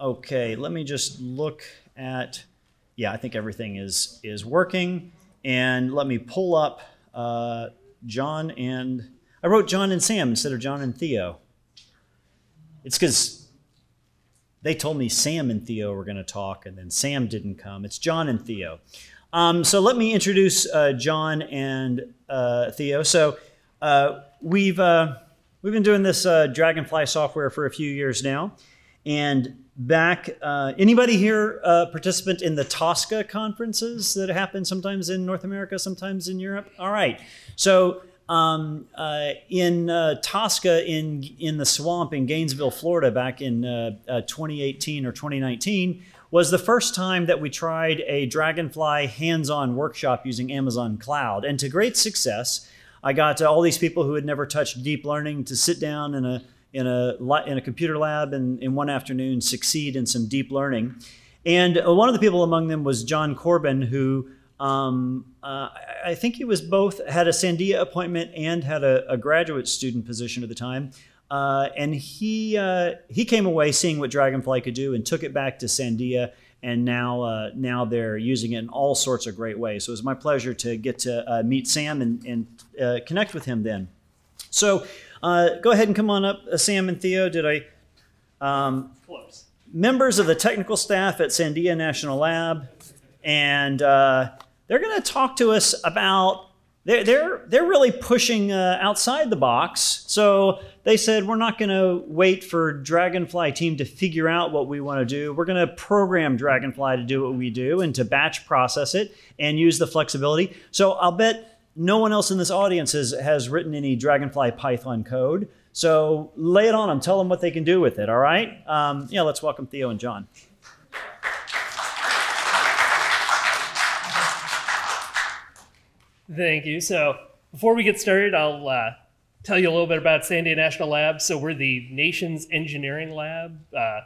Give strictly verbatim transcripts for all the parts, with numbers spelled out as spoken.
Okay, let me just look at, yeah, I think everything is, is working. And let me pull up uh, John and, I wrote John and Sam instead of John and Theo. It's because they told me Sam and Theo were going to talk, and then Sam didn't come. It's John and Theo. Um, so let me introduce uh, John and uh, Theo. So uh, we've, uh, we've been doing this uh, Dragonfly software for a few years now. And back, uh, anybody here a participant in the Tosca conferences that happen sometimes in North America, sometimes in Europe? All right. So um, uh, in uh, Tosca in, in the swamp in Gainesville, Florida, back in uh, uh, twenty eighteen or twenty nineteen, was the first time that we tried a Dragonfly hands-on workshop using Amazon Cloud. And to great success, I got all these people who had never touched deep learning to sit down in a in a, in a computer lab and in one afternoon succeed in some deep learning. And one of the people among them was John Corbin, who um, uh, I think he was both, had a Sandia appointment and had a, a graduate student position at the time. Uh, and he, uh, he came away seeing what Dragonfly could do and took it back to Sandia, and now, uh, now they're using it in all sorts of great ways. So it was my pleasure to get to uh, meet Sam and, and uh, connect with him then. So uh, go ahead and come on up, uh, Sam and Theo. Did I? Um, Close. Members of the technical staff at Sandia National Lab, and uh, they're going to talk to us about. They're they're they're really pushing uh, outside the box. So they said we're not going to wait for Dragonfly team to figure out what we want to do. We're going to program Dragonfly to do what we do and to batch process it and use the flexibility. So I'll bet no one else in this audience has, has written any Dragonfly Python code. So lay it on them. Tell them what they can do with it, all right? Um, yeah, let's welcome Theo and John. Thank you. So before we get started, I'll uh, tell you a little bit about Sandia National Lab. So we're the nation's engineering lab. Uh,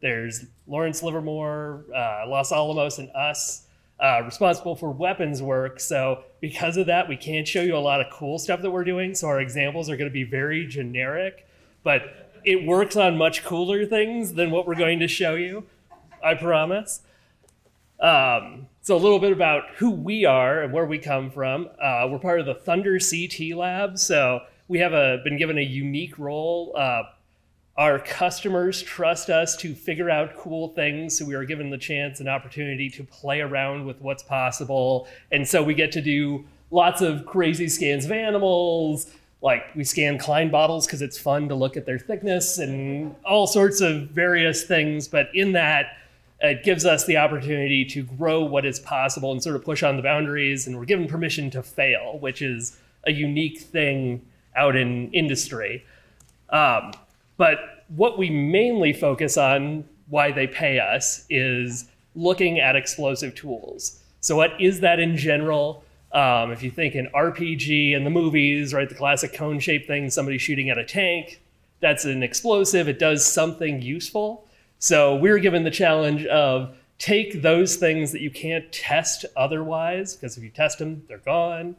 there's Lawrence Livermore, uh, Los Alamos, and us. Uh, responsible for weapons work. So because of that, we can't show you a lot of cool stuff that we're doing. So our examples are going to be very generic, but it works on much cooler things than what we're going to show you, I promise. Um, so a little bit about who we are and where we come from. Uh, we're part of the Thunder C T lab. So we have a, been given a unique role. Uh, Our customers trust us to figure out cool things, so we are given the chance and opportunity to play around with what's possible. And so we get to do lots of crazy scans of animals, like we scan Klein bottles because it's fun to look at their thickness and all sorts of various things. But in that, it gives us the opportunity to grow what is possible and sort of push on the boundaries. And we're given permission to fail, which is a unique thing out in industry. Um, But what we mainly focus on, why they pay us, is looking at explosive tools. So what is that in general? Um, if you think in R P G and the movies, right, the classic cone-shaped thing, somebody shooting at a tank, that's an explosive. It does something useful. So we're given the challenge of take those things that you can't test otherwise, because if you test them, they're gone.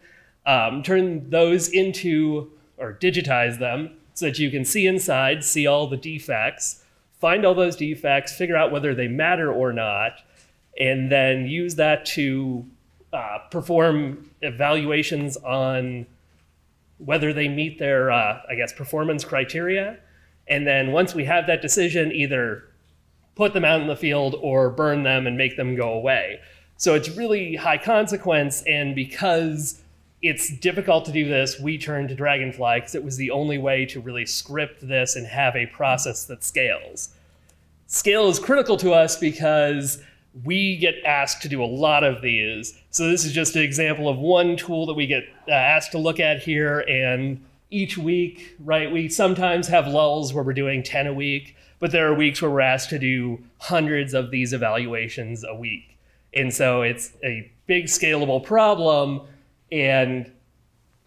Um, turn those into, or digitize them, so that you can see inside, see all the defects, find all those defects, figure out whether they matter or not, and then use that to uh, perform evaluations on whether they meet their, uh, I guess, performance criteria. And then once we have that decision, either put them out in the field or burn them and make them go away. So it's really high consequence, and because it's difficult to do this, we turned to Dragonfly because it was the only way to really script this and have a process that scales. Scale is critical to us because we get asked to do a lot of these. So this is just an example of one tool that we get uh, asked to look at here. And each week, right, we sometimes have lulls where we're doing ten a week, but there are weeks where we're asked to do hundreds of these evaluations a week. And so it's a big scalable problem. And,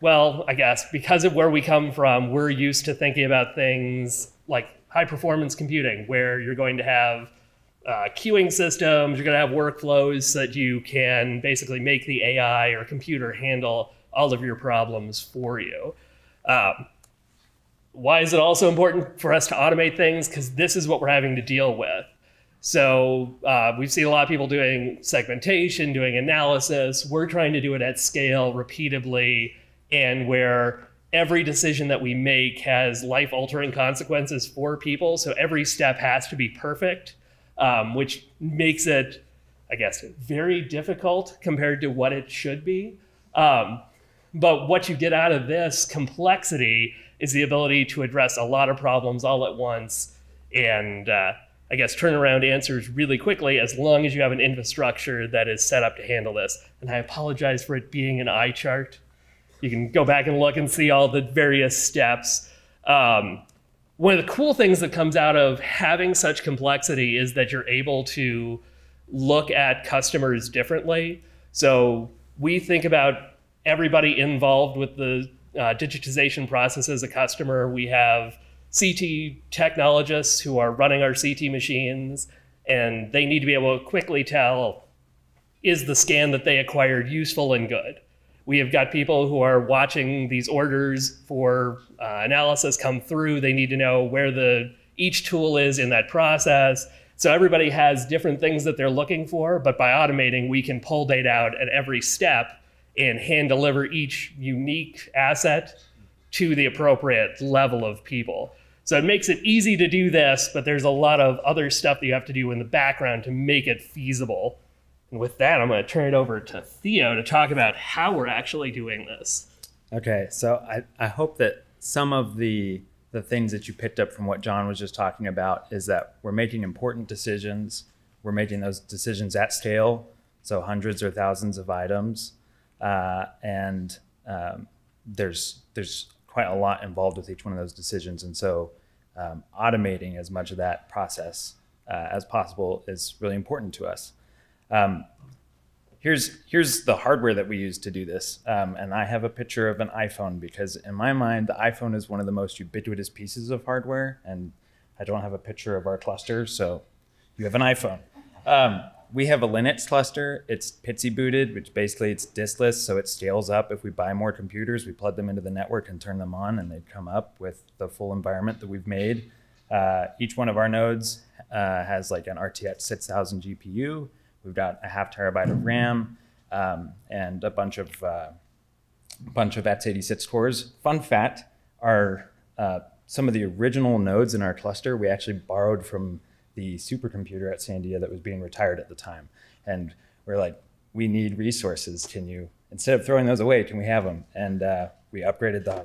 well, I guess because of where we come from, we're used to thinking about things like high-performance computing, where you're going to have uh, queuing systems, you're going to have workflows so that you can basically make the A I or computer handle all of your problems for you. Um, why is it also important for us to automate things? Because this is what we're having to deal with. So uh, we've seen a lot of people doing segmentation, doing analysis. We're trying to do it at scale repeatedly, and where every decision that we make has life-altering consequences for people. So every step has to be perfect, um, which makes it, I guess, very difficult compared to what it should be. Um, but what you get out of this complexity is the ability to address a lot of problems all at once, and uh, I guess, turn around answers really quickly, as long as you have an infrastructure that is set up to handle this. And I apologize for it being an eye chart. You can go back and look and see all the various steps. Um, one of the cool things that comes out of having such complexity is that you're able to look at customers differently. So we think about everybody involved with the uh, digitization process as a customer. We have C T technologists who are running our C T machines, and they need to be able to quickly tell, is the scan that they acquired useful and good? We have got people who are watching these orders for uh, analysis come through. They need to know where the each tool is in that process. So everybody has different things that they're looking for, but by automating, we can pull data out at every step and hand deliver each unique asset to the appropriate level of people. So it makes it easy to do this, but there's a lot of other stuff that you have to do in the background to make it feasible. And with that, I'm gonna turn it over to Theo to talk about how we're actually doing this. Okay, so I, I hope that some of the, the things that you picked up from what John was just talking about is that we're making important decisions. We're making those decisions at scale, so hundreds or thousands of items. Uh, and um, there's, there's quite a lot involved with each one of those decisions. And so um, automating as much of that process uh, as possible is really important to us. Um, here's, here's the hardware that we use to do this. Um, and I have a picture of an iPhone, because in my mind, the iPhone is one of the most ubiquitous pieces of hardware. And I don't have a picture of our cluster, so you have an iPhone. Um, we have a Linux cluster. It's P I T S I booted, which basically it's diskless, so it scales up. If we buy more computers, we plug them into the network and turn them on, and they come up with the full environment that we've made. Uh, each one of our nodes uh, has like an R T X six thousand G P U. We've got a half terabyte of RAM um, and a bunch of uh, bunch of x eighty-six cores. Fun fact, our, uh, some of the original nodes in our cluster, we actually borrowed from the supercomputer at Sandia that was being retired at the time. And we're like, we need resources. Can you, instead of throwing those away, can we have them? And uh, we upgraded the,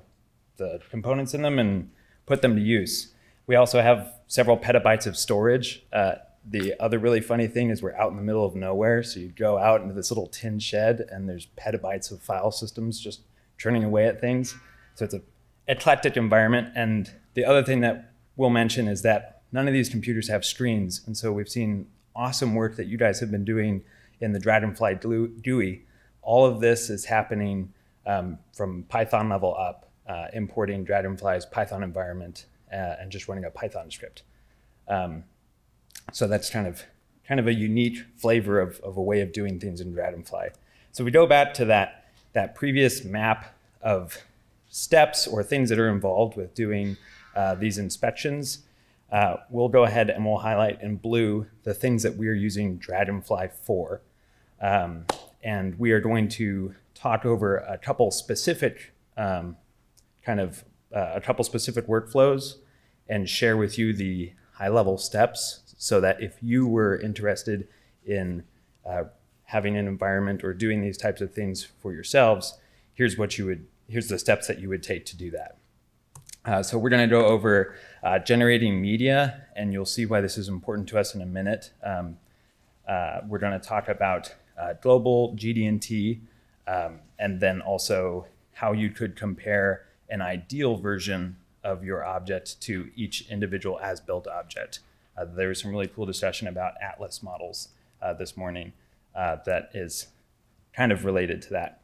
the components in them and put them to use. We also have several petabytes of storage. Uh, the other really funny thing is we're out in the middle of nowhere. So you go out into this little tin shed and there's petabytes of file systems just churning away at things. So it's an eclectic environment. And the other thing that we'll mention is that none of these computers have screens, and so we've seen awesome work that you guys have been doing in the Dragonfly D U I. All of this is happening um, from Python level up, uh, importing Dragonfly's Python environment uh, and just running a Python script. Um, so that's kind of kind of a unique flavor of, of a way of doing things in Dragonfly. So we go back to that that previous map of steps or things that are involved with doing uh, these inspections. Uh, we'll go ahead and we'll highlight in blue the things that we're using Dragonfly for. Um, and we are going to talk over a couple specific um, kind of uh, a couple specific workflows and share with you the high level steps so that if you were interested in uh, having an environment or doing these types of things for yourselves, here's what you would, here's the steps that you would take to do that. Uh, so we're going to go over uh, generating media, and you'll see why this is important to us in a minute. Um, uh, we're going to talk about uh, global, G D and T, um, and then also how you could compare an ideal version of your object to each individual as-built object. Uh, there was some really cool discussion about Atlas models uh, this morning uh, that is kind of related to that.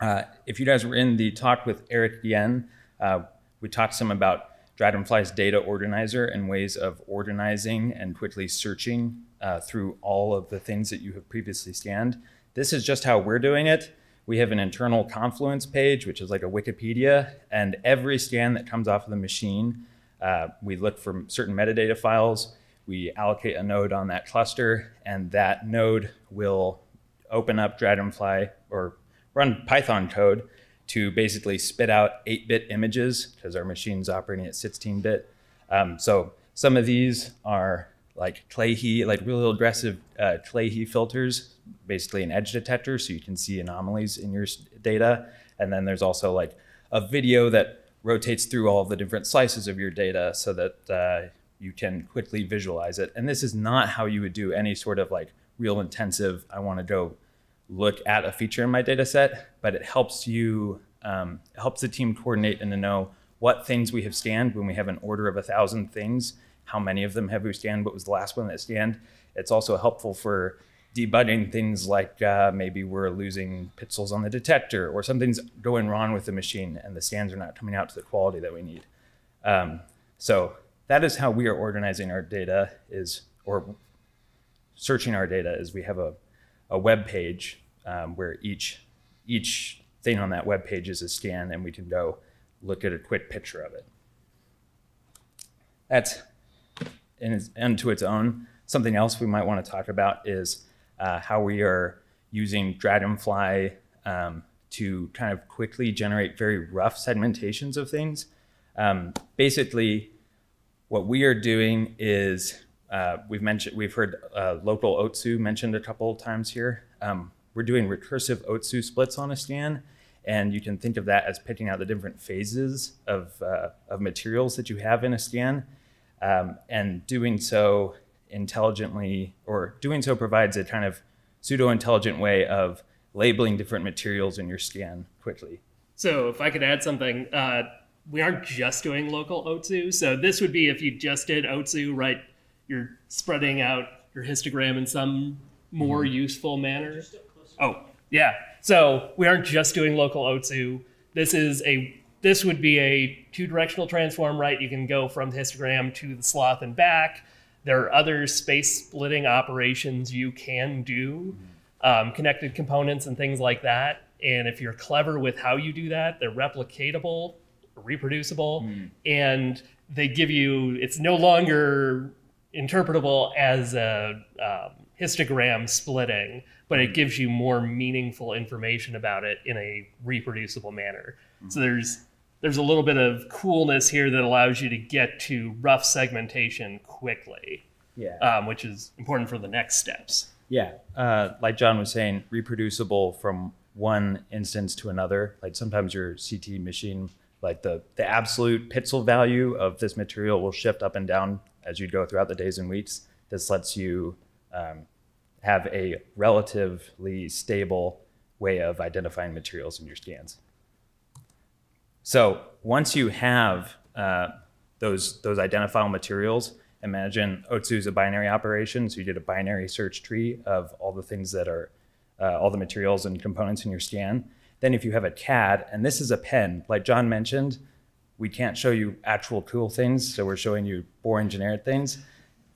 Uh, if you guys were in the talk with Eric Yen, Uh, we talked some about Dragonfly's data organizer and ways of organizing and quickly searching uh, through all of the things that you have previously scanned. This is just how we're doing it. We have an internal Confluence page, which is like a Wikipedia, and every scan that comes off of the machine, uh, we look for certain metadata files. we allocate a node on that cluster, and that node will open up Dragonfly or run Python code to basically spit out eight bit images, because our machine's operating at sixteen bit. Um, so some of these are like Clay-Hee, like real aggressive uh, Clay-Hee filters, basically an edge detector, so you can see anomalies in your data. And then there's also like a video that rotates through all the different slices of your data so that uh, you can quickly visualize it. And this is not how you would do any sort of like real intensive, I want to go look at a feature in my data set, but it helps you, um, it helps the team coordinate and to know what things we have scanned when we have an order of a thousand things, how many of them have we scanned, what was the last one that scanned. It's also helpful for debugging things like uh, maybe we're losing pixels on the detector or something's going wrong with the machine and the scans are not coming out to the quality that we need. Um, so that is how we are organizing our data is, or searching our data is we have a, a web page um, where each, each thing on that web page is a scan and we can go look at a quick picture of it. That's in its, unto its own. Something else we might want to talk about is uh, how we are using Dragonfly um, to kind of quickly generate very rough segmentations of things. Um, basically, what we are doing is uh, we've mentioned we've heard uh, local O T S U mentioned a couple of times here. Um, we're doing recursive O T S U splits on a scan, and you can think of that as picking out the different phases of uh, of materials that you have in a scan. Um, and doing so intelligently, or doing so provides a kind of pseudo-intelligent way of labeling different materials in your scan quickly. So if I could add something, uh, we aren't just doing local O T S U. So this would be if you just did O T S U, right? You're spreading out your histogram in some more mm-hmm. useful manner. Oh, yeah. So we aren't just doing local O T S U. This is a This would be a two-directional transform, right? You can go from the histogram to the sloth and back. There are other space-splitting operations you can do, um, connected components and things like that. And if you're clever with how you do that, they're replicatable, reproducible, mm. and they give you, it's no longer interpretable as a um, histogram splitting, but it gives you more meaningful information about it in a reproducible manner. Mm-hmm. So there's There's a little bit of coolness here that allows you to get to rough segmentation quickly, yeah. um, which is important for the next steps. Yeah, uh, like John was saying, reproducible from one instance to another. Like sometimes your C T machine, like the, the absolute pixel value of this material will shift up and down as you go throughout the days and weeks. This lets you um, have a relatively stable way of identifying materials in your scans. So once you have uh, those, those identifiable materials, imagine O T S U is a binary operation. So you did a binary search tree of all the things that are, uh, all the materials and components in your scan. Then if you have a C A D, and this is a pen, like John mentioned, we can't show you actual cool things. So we're showing you boring generic things.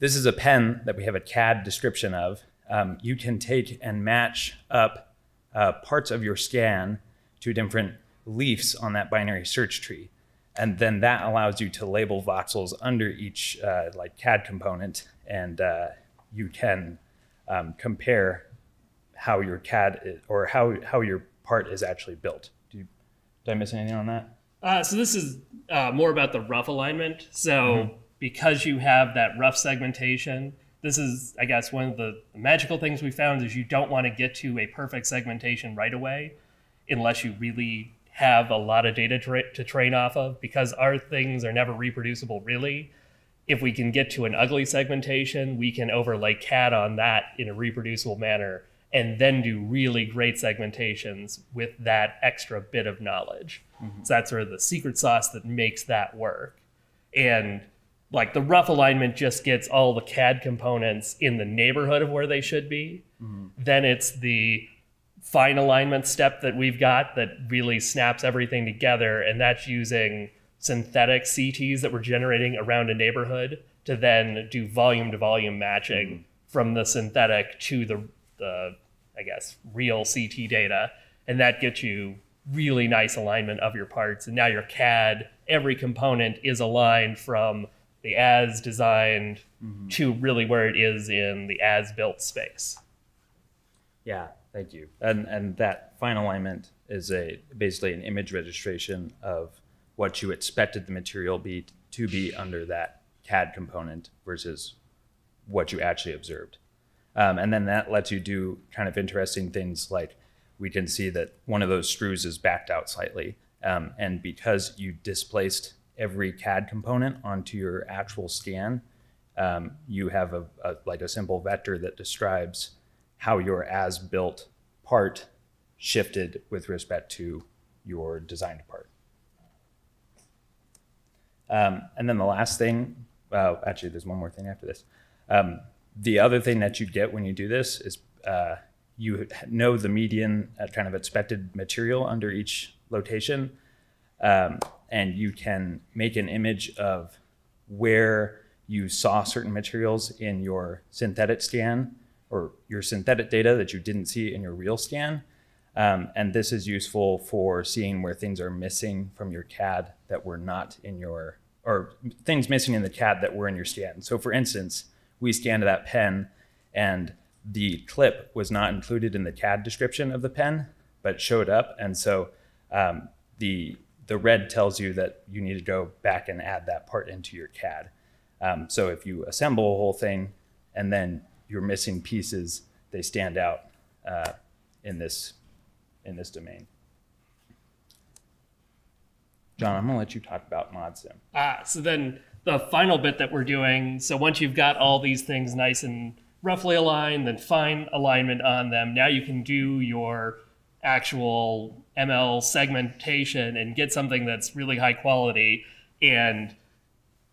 This is a pen that we have a C A D description of. Um, you can take and match up uh, parts of your scan to different leafs on that binary search tree. And then that allows you to label voxels under each uh, like C A D component. And uh, you can um, compare how your C A D is, or how, how your part is actually built. Do you, did I miss anything on that? Uh, so this is uh, more about the rough alignment. So mm-hmm. because you have that rough segmentation, this is, I guess, one of the magical things we found is you don't want to get to a perfect segmentation right away unless you really have a lot of data tra to train off of, because our things are never reproducible, really. If we can get to an ugly segmentation, we can overlay C A D on that in a reproducible manner and then do really great segmentations with that extra bit of knowledge. Mm-hmm. So that's sort of the secret sauce that makes that work. And like the rough alignment just gets all the C A D components in the neighborhood of where they should be. Mm-hmm. Then it's the fine alignment step that we've got that really snaps everything together, and that's using synthetic C Ts that we're generating around a neighborhood to then do volume to volume matching mm-hmm. from the synthetic to the, the, I guess, real C T data. And that gets you really nice alignment of your parts. And now your C A D, every component is aligned from the as designed mm-hmm. to really where it is in the as built space. Yeah, thank you. And and that fine alignment is a basically an image registration of what you expected the material be to be under that C A D component versus what you actually observed. Um, and then that lets you do kind of interesting things like we can see that one of those screws is backed out slightly. Um, and because you displaced every C A D component onto your actual scan, um, you have a, a, like a simple vector that describes how your as-built part shifted with respect to your designed part. Um, and then the last thing, well, actually there's one more thing after this. Um, the other thing that you get when you do this is uh, you know the median uh, kind of expected material under each location, um, and you can make an image of where you saw certain materials in your synthetic scan or your synthetic data that you didn't see in your real scan. Um, and this is useful for seeing where things are missing from your C A D that were not in your, or things missing in the C A D that were in your scan. So for instance, we scanned that pen and the clip was not included in the C A D description of the pen, but showed up. And so um, the, the red tells you that you need to go back and add that part into your C A D. Um, so if you assemble a whole thing and then your missing pieces, they stand out uh, in this in this domain. John, I'm going to let you talk about ModSim. Ah, so then the final bit that we're doing, so once you've got all these things nice and roughly aligned, then fine alignment on them, now you can do your actual M L segmentation and get something that's really high quality. And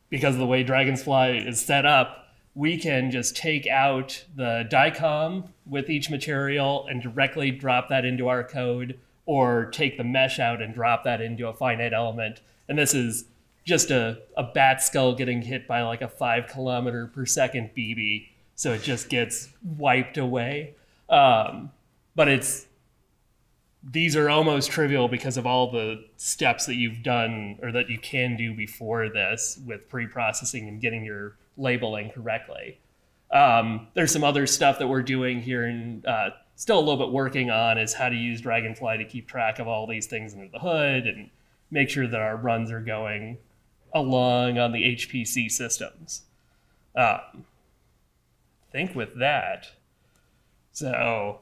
because of the way Dragonfly is set up, we can just take out the DICOM with each material and directly drop that into our code, or take the mesh out and drop that into a finite element. And this is just a, a bat skull getting hit by like a five kilometer per second B B. So it just gets wiped away. Um, but it's, these are almost trivial because of all the steps that you've done or that you can do before this with pre-processing and getting your labeling correctly. Um, there's some other stuff that we're doing here and uh, still a little bit working on is how to use Dragonfly to keep track of all these things under the hood and make sure that our runs are going along on the H P C systems. Um, I think with that, so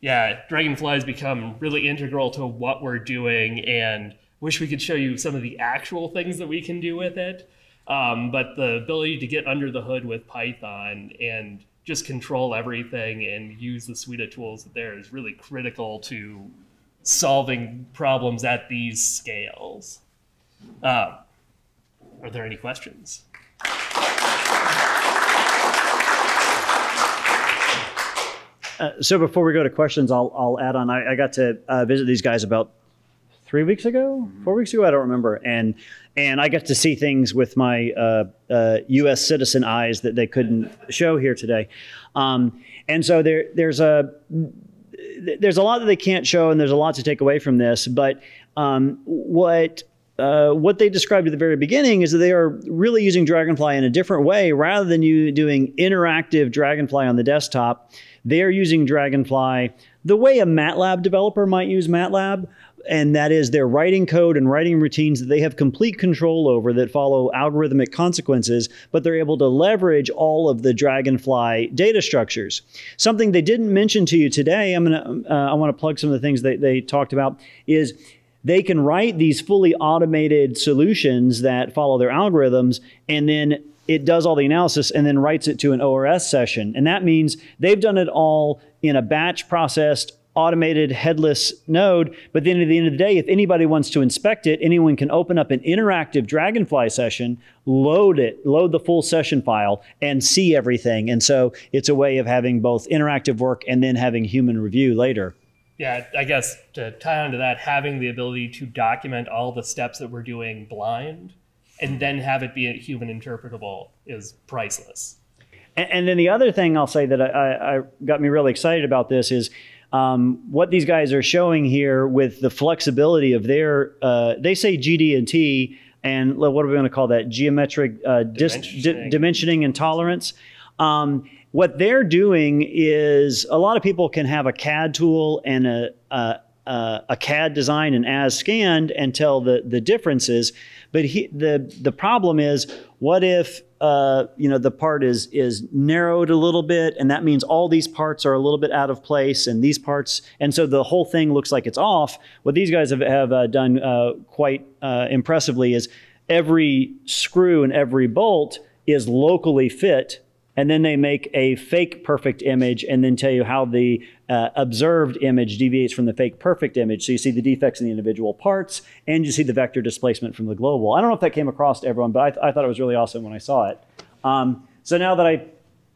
yeah, Dragonfly has become really integral to what we're doing, and wish we could show you some of the actual things that we can do with it. Um, but the ability to get under the hood with Python and just control everything and use the suite of tools that there is really critical to solving problems at these scales. Uh, are there any questions? Uh, so before we go to questions, I'll, I'll add on. I, I got to uh, visit these guys about three weeks ago, four weeks ago, I don't remember. And and I got to see things with my uh, uh, U S citizen eyes that they couldn't show here today. Um, and so there there's a there's a lot that they can't show, and there's a lot to take away from this. But um, what uh, what they described at the very beginning is that they are really using Dragonfly in a different way. Rather than you doing interactive Dragonfly on the desktop, they are using Dragonfly the way a MATLAB developer might use MATLAB. And that is they're writing code and writing routines that they have complete control over that follow algorithmic consequences, but they're able to leverage all of the Dragonfly data structures. Something they didn't mention to you today, I'm gonna, uh, I want to plug some of the things that they talked about, is they can write these fully automated solutions that follow their algorithms, and then it does all the analysis and then writes it to an O R S session. And that means they've done it all in a batch processed automated headless node, but then at the end of the day, if anybody wants to inspect it, anyone can open up an interactive Dragonfly session, load it, load the full session file, and see everything. And so it's a way of having both interactive work and then having human review later. Yeah, I guess to tie onto that, having the ability to document all the steps that we're doing blind and then have it be human interpretable is priceless. And, and then the other thing I'll say that I, I, I got me really excited about this is Um, what these guys are showing here with the flexibility of their, uh, they say G D and T and what are we going to call that? Geometric uh, dimensioning. Di dimensioning and tolerance. Um, what they're doing is, a lot of people can have a C A D tool and a, a, a, a C A D design and as scanned and tell the, the differences. But he, the, the problem is, what if Uh, you know, the part is is narrowed a little bit, and that means all these parts are a little bit out of place, and these parts, and so the whole thing looks like it's off. What these guys have, have uh, done uh, quite uh, impressively is every screw and every bolt is locally fit, and then they make a fake perfect image and then tell you how the uh, observed image deviates from the fake perfect image. So you see the defects in the individual parts, and you see the vector displacement from the global. I don't know if that came across to everyone, but I, th I thought it was really awesome when I saw it. Um, so now that I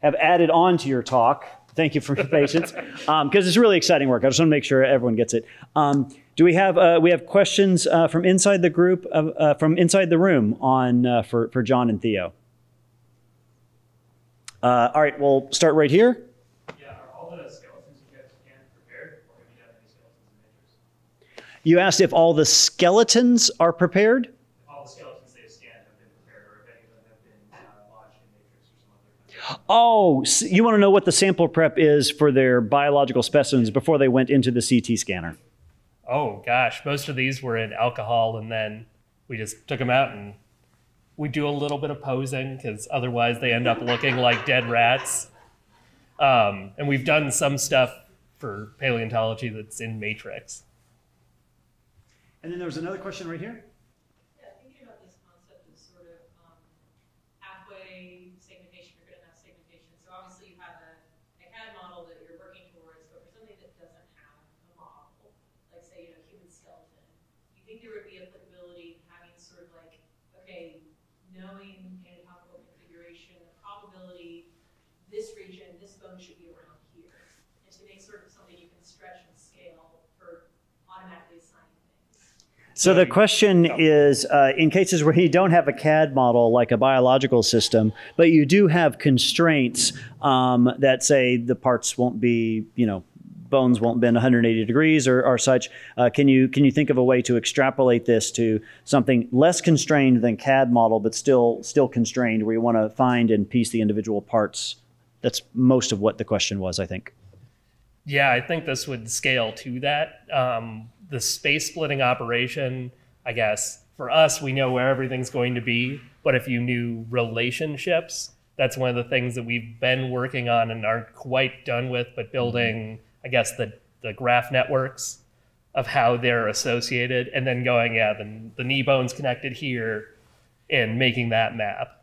have added on to your talk, thank you for your patience, because um, it's really exciting work. I just want to make sure everyone gets it. Um, do we have, uh, we have questions uh, from inside the group, uh, uh, from inside the room on uh, for, for John and Theo? Uh, all right, we'll start right here. Yeah, are all the skeletons you guys scanned prepared, or have you had any skeletons in the pictures? You asked if all the skeletons are prepared? If all the skeletons they've scanned have been prepared, or if any of them have been uh, lodged in matrix or some other kind. Oh, so you want to know what the sample prep is for their biological specimens before they went into the C T scanner? Oh, gosh. Most of these were in alcohol, and then we just took them out and we do a little bit of posing, because otherwise they end up looking like dead rats. Um, and we've done some stuff for paleontology that's in matrix. And then there was another question right here. Yeah, thinking about this concept of sort of um, halfway segmentation or good enough segmentation. So obviously you have a, a C A D model that you're working towards, but for something that doesn't have a model, like say, you know, human skeleton, do you think there would be applicability in having sort of like, okay, knowing anatomical configuration, the probability this region, this bone should be around here, and to make sort of something you can stretch and scale for automatically assigning things. So the question oh. is, uh, in cases where you don't have a C A D model like a biological system, but you do have constraints um, that say the parts won't be, you know, bones won't bend one hundred eighty degrees or, or such. Uh, can you can you think of a way to extrapolate this to something less constrained than C A D model, but still still constrained, where you want to find and piece the individual parts? That's most of what the question was, I think. Yeah, I think this would scale to that. Um, the space splitting operation, I guess, for us, we know where everything's going to be. But if you knew relationships, that's one of the things that we've been working on and aren't quite done with, but building, I guess, the, the graph networks of how they're associated, and then going, yeah, the, the knee bone's connected here, and making that map.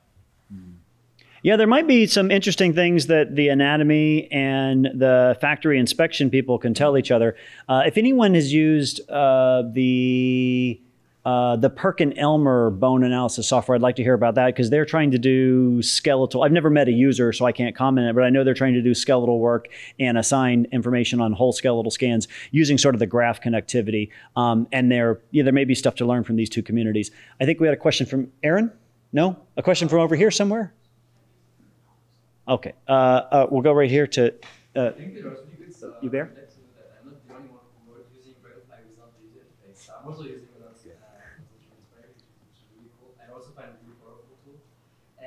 Yeah, there might be some interesting things that the anatomy and the factory inspection people can tell each other. Uh, if anyone has used uh, the Uh, the Perkin-Elmer bone analysis software, I'd like to hear about that, because they're trying to do skeletal. I've never met a user, so I can't comment on it, but I know they're trying to do skeletal work and assign information on whole skeletal scans using sort of the graph connectivity. Um, and there, yeah, there may be stuff to learn from these two communities. I think we had a question from Aaron? No? A question from over here somewhere? Okay. Uh, uh, we'll go right here to uh, you there? I'm also using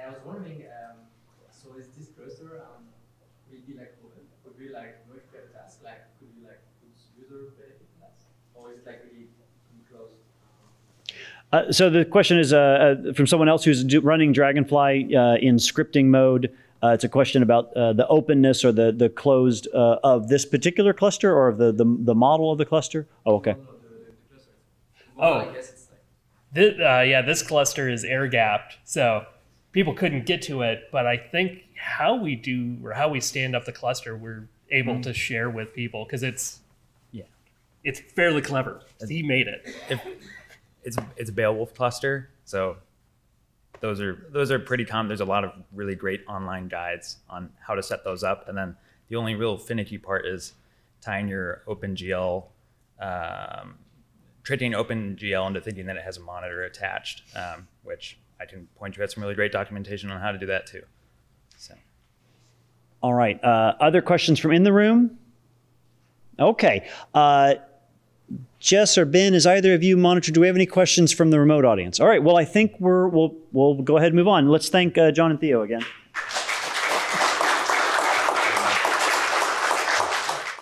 I was wondering, um, so is this cursor um, will be like open? Would be like merge per task? Like could be like user benefit task, or is it like really closed? Uh, so the question is uh, uh, from someone else who's do running Dragonfly uh, in scripting mode. Uh, it's a question about uh, the openness or the the closed uh, of this particular cluster, or of the the, the model of the cluster. Oh, okay. No, no, the, the, the cluster. Well, oh, I guess it's like this, uh, yeah. This cluster is air gapped, so people couldn't get to it, but I think how we do, or how we stand up the cluster, we're able mm-hmm. to share with people, because it's, yeah, it's fairly clever. He made it. If, it's it's a Beowulf cluster, so those are those are pretty common. There's a lot of really great online guides on how to set those up, and then the only real finicky part is tying your OpenGL, um, tricking OpenGL into thinking that it has a monitor attached, um, which. I can point you at some really great documentation on how to do that too. So. All right, uh, other questions from in the room? Okay, uh, Jess or Ben, has either of you monitored? Do we have any questions from the remote audience? All right, well, I think we're, we'll, we'll go ahead and move on. Let's thank uh, John and Theo again.